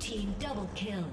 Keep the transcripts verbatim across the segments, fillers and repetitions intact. Team double kill.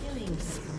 Killing spree.